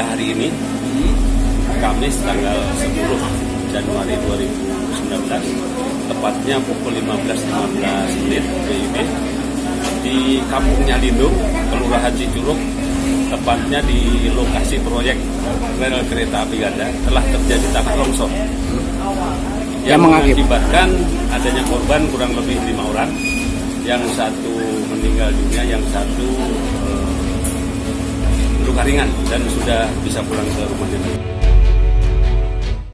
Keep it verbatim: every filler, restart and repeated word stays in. pada hari ini, Kamis tanggal sepuluh Januari dua ribu sembilan belas, tepatnya pukul lima belas lima belas menit W I B di Kampung Nyalindung, Kelurahan Cicurug, tepatnya di lokasi proyek rel kereta api ganda, telah terjadi tanah longsor yang mengakibatkan adanya korban kurang lebih lima orang, yang satu meninggal dunia, yang satu luka ringan dan sudah bisa pulang ke rumahnya.